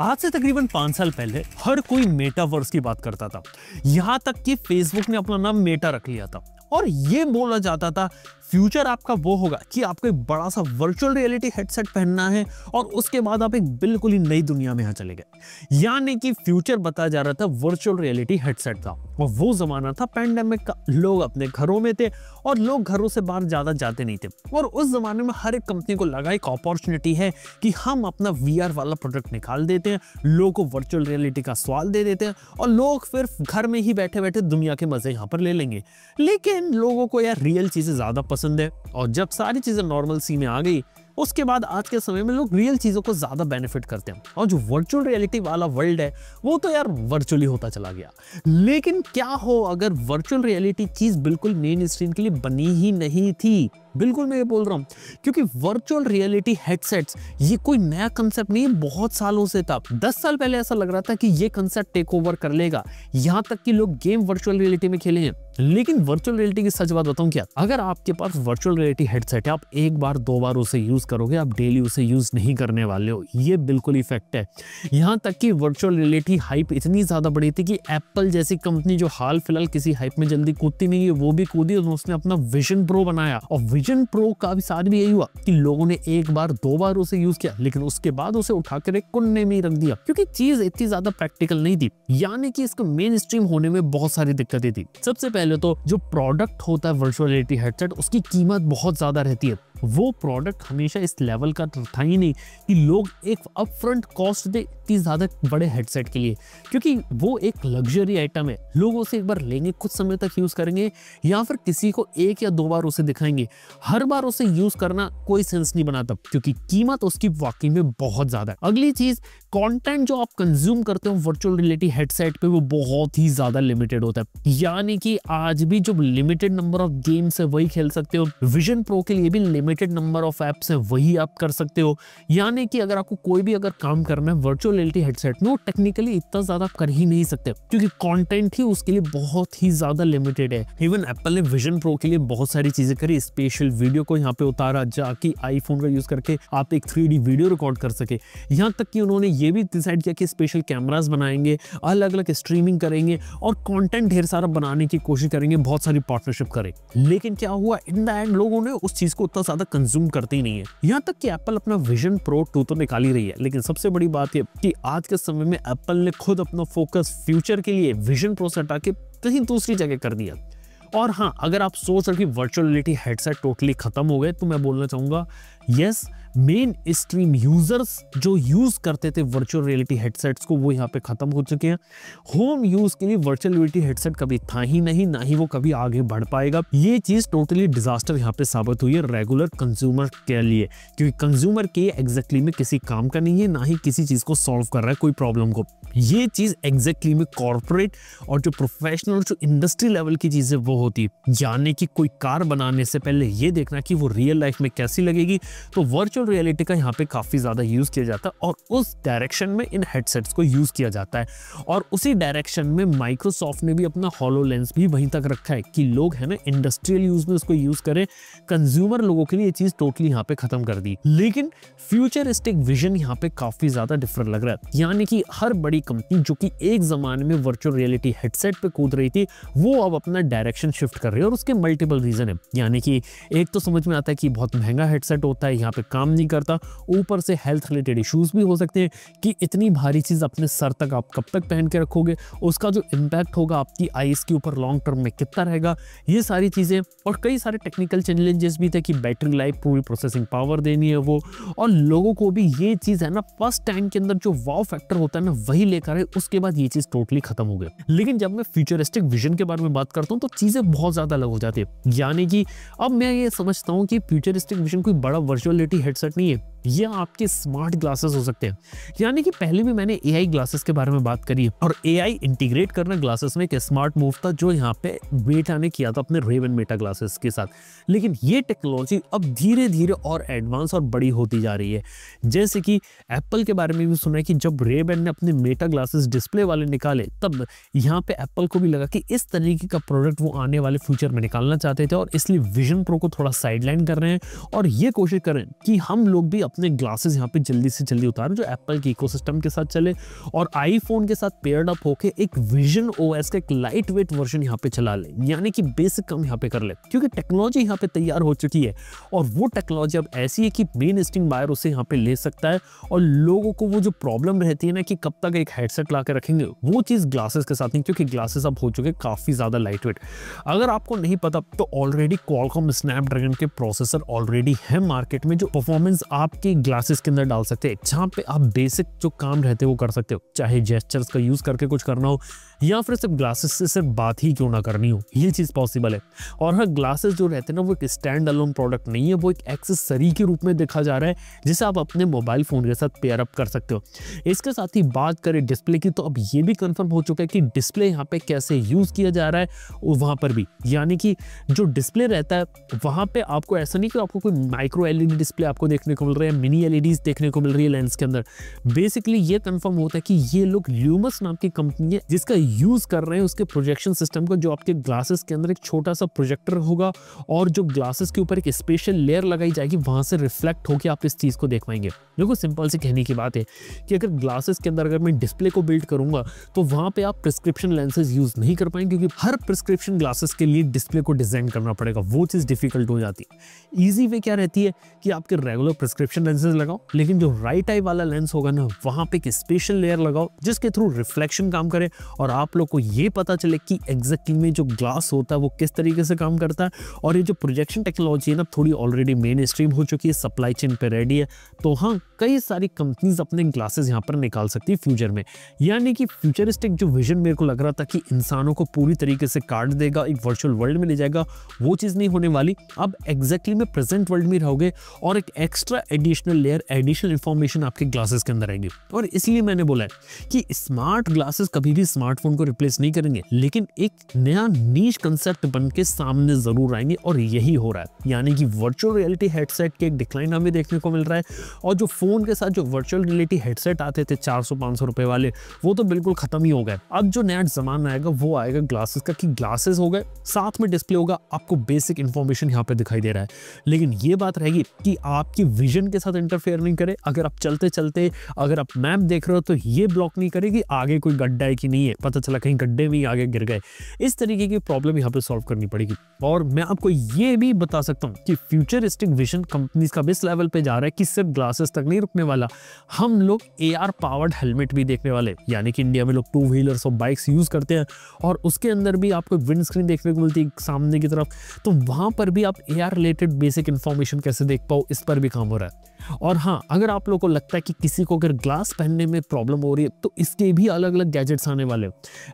आज से तकरीबन 5 साल पहले हर कोई मेटावर्स की बात करता था, यहाँ तक कि फेसबुक ने अपना नाम मेटा रख लिया था और ये बोला जाता था फ्यूचर आपका वो होगा कि आपको एक बड़ा सा वर्चुअल रियलिटी हेडसेट पहनना है और उसके बाद आप एक बिल्कुल ही नई दुनिया में यहाँ चले गए। यानी कि फ्यूचर बताया जा रहा था वर्चुअल रियलिटी हेडसेट का। और वो ज़माना था पैंडेमिक का, लोग अपने घरों में थे और लोग घरों से बाहर ज़्यादा जाते नहीं थे और उस ज़माने में हर एक कंपनी को लगा एक अपॉर्चुनिटी है कि हम अपना VR वाला प्रोडक्ट निकाल देते हैं, लोगों को वर्चुअल रियलिटी का सवाल दे देते हैं और लोग फिर घर में ही बैठे बैठे दुनिया के मज़े यहाँ पर ले लेंगे। लेकिन लोगों को यार रियल चीज़ें ज़्यादा पसंद है और जब सारी चीजें नॉर्मल सी में आ गई उसके बाद आज के समय में लोग रियल चीज़ों को ज़्यादा बेनिफिट करते हैं और जो वर्चुअल रियलिटी वाला वर्ल्ड है वो तो यार वर्चुअली होता चला गया। लेकिन क्या हो अगर वर्चुअल रियलिटी चीज़ बिल्कुल मेन स्ट्रीम के लिए बनी ही नहीं थी। बिल्कुल मैं ये बोल रहा हूँ क्योंकि वर्चुअल रियलिटी हेडसेट्स ये कोई नया कंसेप्ट नहीं, बहुत सालों से था। 10 साल पहले ऐसा लग रहा था कि ये कंसेप्ट टेक ओवर कर लेगा, यहाँ तक कि लोग गेम वर्चुअल रियलिटी में खेले हैं। लेकिन वर्चुअल रियलिटी की सच बात बताऊँ क्या, अगर आपके पास वर्चुअल रियलिटी हेडसेट है आप एक बार दो बार उसे यूज करोगे, आप डेली उसे यूज नहीं करने वाले हो, ये बिल्कुल ही फैक्ट है। यहाँ तक कि वर्चुअल रियलिटी हाइप इतनी ज़्यादा बड़ी थी कि एप्पल जैसी कंपनी जो हाल फिलहाल किसी हाइप में जल्दी कूदती नहीं है वो भी कूदी और उसने अपना विजन प्रो बनाया। और विजन प्रो का भी साथ भी यही हुआ कि लोगों ने एक बार दो बार उसे यूज किया लेकिन उसके बाद उसे उठाकर एक कुंडे में ही रख दिया क्योंकि चीज इतनी ज्यादा प्रैक्टिकल नहीं थी। यानी कि इसको मेन स्ट्रीम होने में बहुत सारी दिक्कतें थी। सबसे पहले तो जो प्रोडक्ट होता है वर्चुअल रियलिटी हेडसेट उसकी कीमत बहुत ज्यादा रहती है, वो प्रोडक्ट हमेशा इस लेवल का था ही नहीं कि लोग एक अपफ्रंट कॉस्ट दे इतनी ज़्यादा बड़े हेडसेट के लिए, क्योंकि वो एक लग्जरी आइटम है। लोग उसे एक बार लेंगे, कुछ समय तक यूज़ करेंगे या फिर किसी को एक या दो बार उसे दिखाएंगे, हर बार उसे यूज़ करना कोई सेंस नहीं बनाता क्योंकि कीमत उसकी वाकई में बहुत ज़्यादा है। अगली चीज़, कॉन्टेंट जो आप कंज्यूम करते हो वर्चुअल रियलिटी हेडसेट पर वो बहुत ही ज़्यादा लिमिटेड होता है। यानी कि आज भी जो लिमिटेड नंबर ऑफ गेम्स है वही खेल सकते हो, विजन प्रो के लिए भी लिमिटेड नंबर ऑफ ऐप्स हैं वही आप कर सकते हो। यानी कि अगर आपको कोई भी अगर काम करना है वर्चुअल रियलिटी हेडसेट में वो टेक्निकली इतना ज़्यादा आप कर ही नहीं सकते क्योंकि कंटेंट ही उसके लिए बहुत ही ज़्यादा लिमिटेड है। इवन एप्पल ने विजन प्रो के लिए बहुत सारी चीज़ें करी, स्पेशल वीडियो को यहाँ पे उतारा जाकि आईफोन का यूज़ करके आप एक 3D वीडियो रिकॉर्ड कर सके। यहाँ तक कि उन्होंने ये भी डिसाइड किया कि स्पेशल कैमराज बनाएंगे, अलग अलग स्ट्रीमिंग करेंगे और कॉन्टेंट ढेर सारा बनाने की कोशिश करेंगे, बहुत सारी पार्टनरशिप करें। लेकिन क्या हुआ, इन द एंड लोगों ने उस चीज़ को उतना ज़्यादा कंज्यूम करते ही नहीं है। यहाँ तक कि एप्पल अपना विजन प्रो 2 तो निकाल ही रही है लेकिन सबसे बड़ी बात है कि आज के समय में एप्पल ने खुद अपना फोकस फ्यूचर के लिए विजन प्रो से हटा के कहीं दूसरी जगह कर दिया। और हाँ, अगर आप सोच रहे हो कि वर्चुअल रियलिटी हेडसेट टोटली खत्म हो गए तो मैं बोलना चाहूँगा यस, मेन स्ट्रीम यूजर्स जो यूज़ करते थे वर्चुअल रियलिटी हेडसेट्स को वो यहाँ पे ख़त्म हो चुके हैं। होम यूज़ के लिए वर्चुअल रियलिटी हेडसेट कभी था ही नहीं, ना ही वो कभी आगे बढ़ पाएगा। ये चीज़ टोटली डिजास्टर यहाँ पे साबित हुई है रेगुलर कंज्यूमर के लिए, क्योंकि कंज्यूमर के एग्जैक्टली में किसी काम का नहीं है, ना ही किसी चीज़ को सॉल्व कर रहा है कोई प्रॉब्लम को। ये चीज़ एग्जैक्टली में कॉरपोरेट और जो प्रोफेशनल जो इंडस्ट्री लेवल की चीज़ें वो होती है। यानी कि कोई कार बनाने से पहले ये देखना कि वो रियल लाइफ में कैसी लगेगी, तो वर्चुअल रियलिटी का यहाँ पे काफ़ी ज़्यादा यूज़ किया जाता है और उस डायरेक्शन में इन हेडसेट्स को यूज़ किया जाता है। और उसी डायरेक्शन में माइक्रोसॉफ्ट ने भी अपना HoloLens भी वहीं तक रखा है कि लोग है ना इंडस्ट्रियल यूज़ में उसको यूज़ करें, कंज्यूमर लोगों के लिए ये चीज़ टोटली यहाँ पे ख़त्म कर दी। लेकिन फ्यूचरिस्टिक विजन यहाँ पे काफ़ी ज़्यादा डिफरेंट लग रहा है। यानी कि हर बड़ी कंपनी जो कि एक ज़माने में वर्चुअल रियलिटी हेडसेट पर कूद रही थी वो अब अपना डायरेक्शन शिफ्ट कर रही है और उसके मल्टीपल रीज़न है। यानी कि एक तो समझ में आता है कि बहुत महंगा हेडसेट होता है, यहाँ पे काम नहीं करता, ऊपर से हेल्थ रिलेटेड इश्यूज भी हो सकते हैं कि इतनी भारी चीज अपने सर तक आप कब तक पहन के रखोगे, उसका जो इम्पैक्ट होगा आपकी आईज के ऊपर लॉन्ग टर्म में कितना रहेगा, ये सारी चीजें। और कई सारे टेक्निकल चैलेंजेस भी थे कि बैटरी लाइफ, पूरी प्रोसेसिंग पावर देनी है वो, और लोगों को भी ये चीज है ना फर्स्ट टाइम के अंदर जो वाव फैक्टर होता है ना वही लेकर आए, उसके बाद ये चीज टोटली खत्म हो गई। लेकिन जब मैं फ्यूचरिस्टिक विजन के बारे में बात करता हूँ तो चीजें बहुत ज्यादा अलग हो जाती है। यानी कि अब मैं ये समझता हूँ कि फ्यूचरिस्टिक विजन कोई बड़ा वर्चुअल रियलिटी हेडसेट नहीं है, यह आपके स्मार्ट ग्लासेस हो सकते हैं। यानी कि पहले भी मैंने AI ग्लासेस के बारे में बात करी और AI इंटीग्रेट करना ग्लासेस में एक स्मार्ट मूव था जो यहाँ पे मेटा ने किया था अपने Ray-Ban मेटा ग्लासेस के साथ। लेकिन ये टेक्नोलॉजी अब धीरे धीरे और एडवांस और बड़ी होती जा रही है। जैसे कि एप्पल के बारे में भी सुना है कि जब Ray-Ban ने अपने मेटा ग्लासेस डिस्प्ले वाले निकाले तब यहाँ पे एप्पल को भी लगा कि इस तरीके का प्रोडक्ट वो आने वाले फ्यूचर में निकालना चाहते थे और इसलिए विजन प्रो को थोड़ा साइडलाइन कर रहे हैं और ये कोशिश कर रहे हैं कि हम लोग भी अपने ग्लासेस यहाँ पे जल्दी से जल्दी उतारें जो एप्पल के इकोसिस्टम के साथ चले और आईफोन के साथ पेयर्ड अप होके एक विजन ओएस का एक लाइट वेट वर्जन यहाँ पे चला लें, यानी कि बेसिक कम यहाँ पे कर लें, क्योंकि टेक्नोलॉजी यहाँ पे तैयार हो चुकी है और वो टेक्नोलॉजी अब ऐसी है कि मेन स्ट्रीम बायर उसे यहाँ पे ले सकता है। और लोगों को वो जो प्रॉब्लम रहती है ना कि कब तक एक हेडसेट ला के रखेंगे, वो चीज़ ग्लासेस के साथ नहीं, क्योंकि ग्लासेस अब हो चुके काफ़ी ज़्यादा लाइट वेट। अगर आपको नहीं पता तो ऑलरेडी क्वालकॉम स्नैपड्रैगन के प्रोसेसर ऑलरेडी है मार्केट में जो परफॉर्मेंस आपके ग्लासेस के अंदर डाल सकते हैं, जहाँ पे आप बेसिक जो काम रहते हैं वो कर सकते हो, चाहे जेस्चर्स का यूज़ करके कुछ करना हो या फिर सिर्फ ग्लासेस से सिर्फ बात ही क्यों ना करनी हो, ये चीज़ पॉसिबल है। और हर ग्लासेस जो रहते हैं ना वो एक स्टैंड अलोन प्रोडक्ट नहीं है, वो एक एक्सेसरी के रूप में देखा जा रहा है जिसे आप अपने मोबाइल फ़ोन के साथ पेयर अप कर सकते हो। इसके साथ ही बात करें डिस्प्ले की, तो अब ये भी कन्फर्म हो चुका है कि डिस्प्ले यहाँ पे कैसे यूज़ किया जा रहा है और वहाँ पर भी, यानी कि जो डिस्प्ले रहता है वहाँ पे आपको ऐसा नहीं कि आपको कोई माइक्रो एलईडी डिस्प्ले आपको देखने को मिल रहा है, मिनी एलईडीज देखने को मिल रही है लेंस के अंदर। बेसिकली ये कंफर्म होता है कि ये लोग ल्यूमस नाम की कंपनी है जिसका यूज़ कर रहे हैं उसके प्रोजेक्शन सिस्टम को, जो आपके ग्लासेस के अंदर एक छोटा सा प्रोजेक्टर होगा और जो ग्लासेस के ऊपर एक स्पेशल लेयर लगाई जाएगी, वहाँ से रिफ्लेक्ट होकर आप इस चीज़ को देख पाएंगे। देखो सिंपल से कहने की बात है कि अगर ग्लासेस के अंदर अगर मैं डिस्प्ले को बिल्ड करूँगा तो वहाँ पर आप प्रिस्क्रिप्शन लेंसेज यूज़ नहीं कर पाएंगे, क्योंकि हर प्रिस्क्रिप्शन ग्लासेस के लिए डिस्प्ले को डिज़ाइन करना पड़ेगा, वो चीज़ डिफिकल्ट हो जाती है। ईजी वे क्या रहती है कि आपके रेगुलर प्रिस्क्रिप्शन लेंसेज लगाओ, लेकिन जो राइट आई वाला लेंस होगा ना वहाँ पे एक स्पेशल लेयर लगाओ जिसके थ्रू रिफ्लेक्शन काम करे और आप लोग को ये पता चले कि एग्जैक्टली में जो ग्लास होता है वो किस तरीके से काम करता है। और ये जो प्रोजेक्शन टेक्नोलॉजी है ना थोड़ी ऑलरेडी मेन स्ट्रीम हो चुकी है, सप्लाई चेन पर रेडी है, तो हाँ कई सारी कंपनीज अपने ग्लासेस यहाँ पर निकाल सकती है फ्यूचर में। यानी कि फ्यूचरिस्टिक जो विजन मेरे को लग रहा था कि इंसानों को पूरी तरीके से काट देगा, एक वर्चुअल वर्ल्ड में ले जाएगा, वो चीज़ नहीं होने वाली। अब एग्जैक्टली में प्रेजेंट वर्ल्ड में रहोगे और एक extra additional layer additional information आपके ग्लासेस के अंदर आएंगे। और इसलिए मैंने बोला है कि स्मार्ट ग्लासेस कभी भी स्मार्टफोन को रिप्लेस नहीं करेंगे, लेकिन एक नया नीश कंसेप्ट बन के सामने जरूर आएंगे और यही हो रहा है। यानी कि वर्चुअल रियलिटी हेडसेट के एक डिक्लाइन हमें देखने को मिल रहा है और जो फोन के साथ जो वर्चुअल रियलिटी हेडसेट आते थे 400-500 रुपए वाले वो तो बिल्कुल खत्म ही हो गए। अब जो नया जमाना आएगा वो आएगा ग्लासेस का, कि ग्लासेस हो गए साथ में डिस्प्ले होगा, आपको बेसिक इंफॉर्मेशन यहाँ पे दिखाई दे रहा है, लेकिन ये बात रहेगी कि आपकी विजन के साथ इंटरफेयर नहीं करे। अगर आप चलते चलते अगर आप मैप देख रहे हो तो ये ब्लॉक नहीं करे कि आगे कोई गड्ढा है कि नहीं है, पता चला कहीं गड्ढे में ही आगे गिर गए। इस तरीके की प्रॉब्लम यहाँ पे सॉल्व करनी पड़ेगी। और मैं आपको ये भी बता सकता हूँ कि फ्यूचरिस्टिक विजन कंपनीज का इस लेवल पे जा रहा है कि सिर्फ ग्लासेस तक नहीं रुकने वाला, हम लोग एआर पावर्ड हेलमेट भी देखने वाले। यानी कि इंडिया में लोग टू व्हीलर्स और बाइक्स यूज करते हैं और उसके अंदर भी आपको विंड स्क्रीन देखने को मिलती है सामने की तरफ, तो वहां पर भी आप एआर रिलेटेड बेसिक इंफॉर्मेशन कैसे देख पाओ इस पर भी काम हो रहा है। और हाँ, अगर आप लोगों को लगता है कि किसी को अगर ग्लास पहनने में प्रॉब्लम हो रही है तो इसके भी अलग अलग गैजेट्स आने वाले।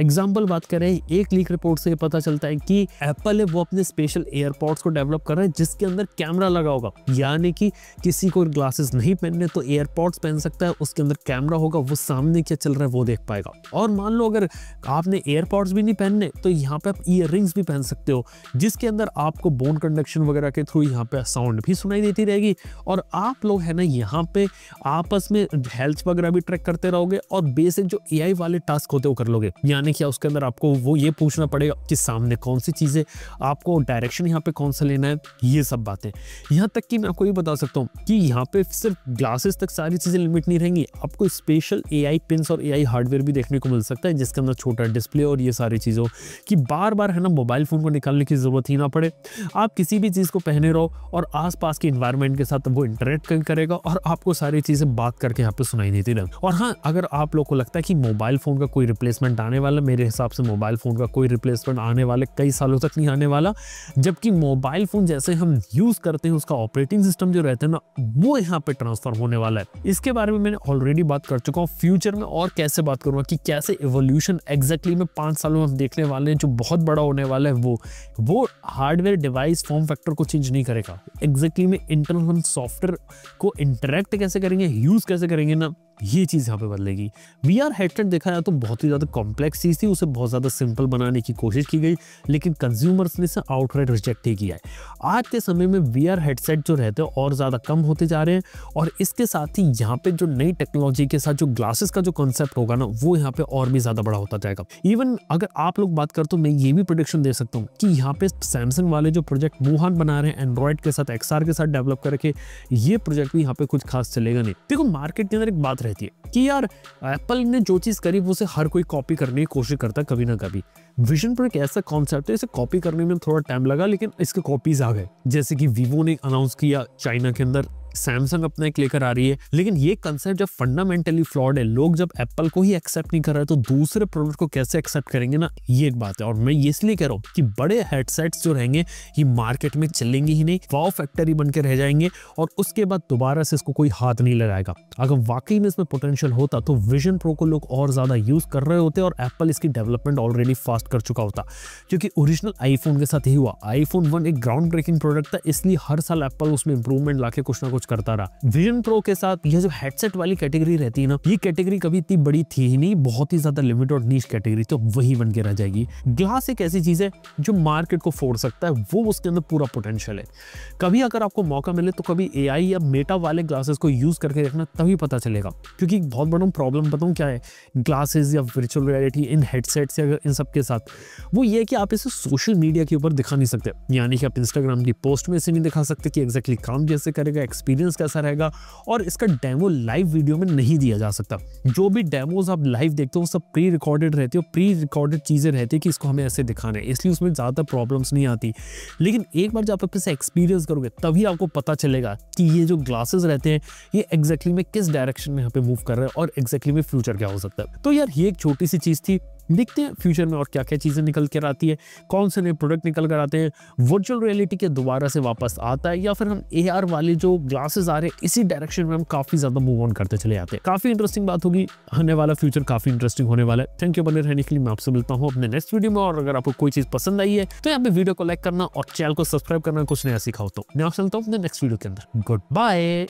एग्जाम्पल बात करें, एक लीक रिपोर्ट से पता चलता है कि एप्पल है वो अपने स्पेशल एयरपॉड्स को डेवलप कर रहे हैं जिसके अंदर कैमरा लगा होगा, यानी कि किसी को ग्लासेस नहीं पहनने तो एयरपॉड्स पहन सकता है, उसके अंदर कैमरा होगा, वो सामने क्या चल रहा है वो देख पाएगा। और मान लो अगर आपने एयरपॉड्स भी नहीं पहनने तो यहाँ पे आप ईयर रिंग्स भी पहन सकते हो जिसके अंदर आपको बोन कंडक्शन वगैरह के थ्रू यहाँ पे साउंड भी सुनाई देती रहेगी और आप लोग है ना यहाँ पे आपस में हेल्थ वगैरह भी ट्रैक करते रहोगे और बेसिक जो एआई वाले टास्क होते वो कर लोगे। यानी कि उसके अंदर आपको वो ये पूछना पड़ेगा कि सामने कौन सी चीज़ें, आपको डायरेक्शन यहाँ पे कौन सा लेना है, ये सब बातें। यहाँ तक कि मैं आपको ये बता सकता हूँ कि यहाँ पे सिर्फ ग्लासेस तक सारी चीज़ें लिमिट नहीं रहेंगी, आपको स्पेशल एआई पिन्स और एआई हार्डवेयर भी देखने को मिल सकता है जिसके अंदर छोटा डिस्प्ले और ये सारी चीज़ों कि बार बार है ना मोबाइल फ़ोन को निकालने की ज़रूरत ही ना पड़े। आप किसी भी चीज़ को पहने रहो और आसपास के इन्वायरमेंट के साथ वो इंटरेक्ट करेगा और आपको सारी चीज़ें बात करके यहाँ पर सुनाई देती रहें। और हाँ, अगर आप लोग को लगता है कि मोबाइल फ़ोन का कोई रिप्लेसमेंट आने वाला, मेरे हिसाब से मोबाइल फ़ोन का कोई रिप्लेसमेंट आने वाले कई सालों तक नहीं आने वाला, जबकि मोबाइल फ़ोन जैसे हम यूज़ करते हैं उसका ऑपरेटिंग सिस्टम जो रहता है ना वो यहाँ पे ट्रांसफॉर्म होने वाला है। इसके बारे में मैंने ऑलरेडी बात कर चुका हूँ फ्यूचर में, और कैसे बात करूँगा कि कैसे एवोल्यूशन एग्जैक्टली में 5 सालों में हम देखने वाले हैं जो बहुत बड़ा होने वाला है। वो हार्डवेयर डिवाइस फॉर्म फैक्टर को चेंज नहीं करेगा, एग्जैक्टली में इंटरनल सॉफ्टवेयर को इंटरेक्ट कैसे करेंगे, यूज़ कैसे करेंगे ना ये चीज़ यहाँ पे बदलेगी। VR हेडसेट देखा जाए तो बहुत ही ज़्यादा कॉम्प्लेक्स चीज़ थी, उसे बहुत ज़्यादा सिंपल बनाने की कोशिश की गई, लेकिन कंज्यूमर्स ने इसे आउटराइट रिजेक्ट ही किया है। आज के समय में VR हेडसेट जो रहते हैं और ज़्यादा कम होते जा रहे हैं, और इसके साथ ही यहाँ पे जो नई टेक्नोलॉजी के साथ जो ग्लासेस का जो कॉन्सेप्ट होगा ना, वो यहाँ पे और भी ज़्यादा बड़ा होता जाएगा। इवन अगर आप लोग बात करें तो मैं ये भी प्रेडिक्शन दे सकता हूँ कि यहाँ पे सैमसंग वाले जो प्रोजेक्ट मोहन बना रहे हैं एंड्रॉयड के साथ XR के साथ डेवलप करके, ये प्रोजेक्ट भी यहाँ पे कुछ खास चलेगा नहीं। देखो मार्केट के अंदर एक बात रहती है कि यार एप्पल ने जो चीज़ करी वो उसे हर कोई कॉपी करने की कोशिश करता है कभी ना कभी। विजन प्रो एक ऐसा कॉन्सेप्ट है, इसे कॉपी करने में थोड़ा टाइम लगा लेकिन इसके कॉपीज आ गए, जैसे कि वीवो ने अनाउंस किया चाइना के अंदर, सैमसंग अपना एक लेकर आ रही है। लेकिन ये कंसेप्ट जब फंडामेंटली फ्लॉड है, लोग जब एप्पल को ही एक्सेप्ट नहीं कर रहे तो दूसरे प्रोडक्ट को कैसे एक्सेप्ट करेंगे ना, ये एक बात है। और मैं ये इसलिए कह रहा हूँ कि बड़े हेडसेट्स जो रहेंगे ये मार्केट में चलेंगे ही नहीं, वाव फैक्टरी बन के रह जाएंगे और उसके बाद दोबारा से इसको कोई हाथ नहीं लगाएगा। अगर वाकई में इसमें पोटेंशियल होता तो विजन प्रो को लोग और ज़्यादा यूज़ कर रहे होते और एप्पल इसकी डेवलपमेंट ऑलरेडी फास्ट कर चुका होता, क्योंकि ओरिजिनल आईफोन के साथ ही हुआ। आईफोन 1 एक ग्राउंड ब्रेकिंग प्रोडक्ट था, इसलिए हर साल एप्पल उसमें इंप्रूवमेंट लाके कुछ ना कुछ करता रहा। विजन प्रो के साथ यह जो हेडसेट वाली कैटेगरी रहती है ना, ये कैटेगरी कभी इतनी बड़ी थी ही नहीं, बहुत ही ज्यादा लिमिटेड और नीश कैटेगरी, तो वही बन के रह जाएगी। ग्लास एक ऐसी चीज है जो मार्केट को फोड़ सकता है, वो उसके अंदर पूरा पोटेंशियल है। कभी अगर आपको मौका मिले तो कभी AI या मेटा वाले ग्लासेस को यूज करके देखना, तभी पता चलेगा। क्योंकि बहुत बड़ा प्रॉब्लम बताऊं क्या है ग्लासेस या वर्चुअल रियलिटी इन हेडसेट्स या इन सब के साथ, वो ये कि आप इसे सोशल मीडिया के ऊपर दिखा नहीं सकते, यानी कि आप इंस्टाग्राम की पोस्ट में इसे नहीं दिखा सकते कि एग्जैक्टली काम जैसे करेगा, एक्सपीरियंस कैसा रहेगा, और इसका डेमो लाइव वीडियो में नहीं दिया जा सकता। जो भी डेमोज आप लाइव देखते हो सब प्री रिकॉर्डेड रहते हो, प्री रिकॉर्डेड चीज़ें रहती है कि इसको हमें ऐसे दिखाना है, इसलिए उसमें ज़्यादा प्रॉब्लम्स नहीं आती। लेकिन एक बार जब आप इसे एक्सपीरियंस करोगे तभी आपको पता चलेगा कि ये जो ग्लासेस रहते हैं ये एग्जैक्टली में किस डायरेक्शन में यहाँ पे मूव कर रहे हैं और एग्जैक्टली में फ्यूचर क्या हो सकता है। तो यार ये एक छोटी सी चीज़ थी, देखते हैं फ्यूचर में और क्या क्या चीज़ें निकल कर आती है, कौन से नए प्रोडक्ट निकल कर आते हैं, वर्चुअल रियलिटी के दोबारा से वापस आता है या फिर हम AR वाले जो ग्लासेस आ रहे हैं इसी डायरेक्शन में हम काफ़ी ज़्यादा मूव ऑन करते चले जाते हैं। काफ़ी इंटरेस्टिंग बात होगी, आने वाला फ्यूचर काफ़ी इंटरेस्टिंग होने वाला है। थैंक यू बने रहने के लिए, मैं आपसे मिलता हूँ अपने नेक्स्ट वीडियो में, और अगर आपको कोई चीज़ पसंद आई है तो यहाँ पे वीडियो को लाइक करना और चैनल को सब्सक्राइब करना कुछ नया सीखा हो तो। मैं आपसे मिलता हूँ अपने नेक्स्ट वीडियो के अंदर। Good bye.